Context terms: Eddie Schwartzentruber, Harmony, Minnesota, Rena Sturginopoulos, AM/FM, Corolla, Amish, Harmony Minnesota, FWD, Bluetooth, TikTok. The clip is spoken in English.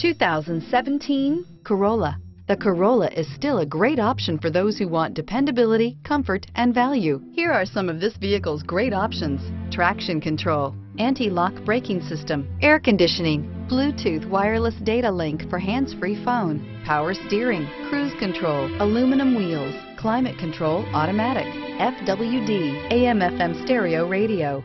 2017 Corolla. The Corolla is still a great option for those who want dependability, comfort, and value. Here are some of this vehicle's great options: traction control, anti-lock braking system, air conditioning, Bluetooth wireless data link for hands-free phone, power steering, cruise control, aluminum wheels, climate control automatic, FWD, AM/FM stereo radio.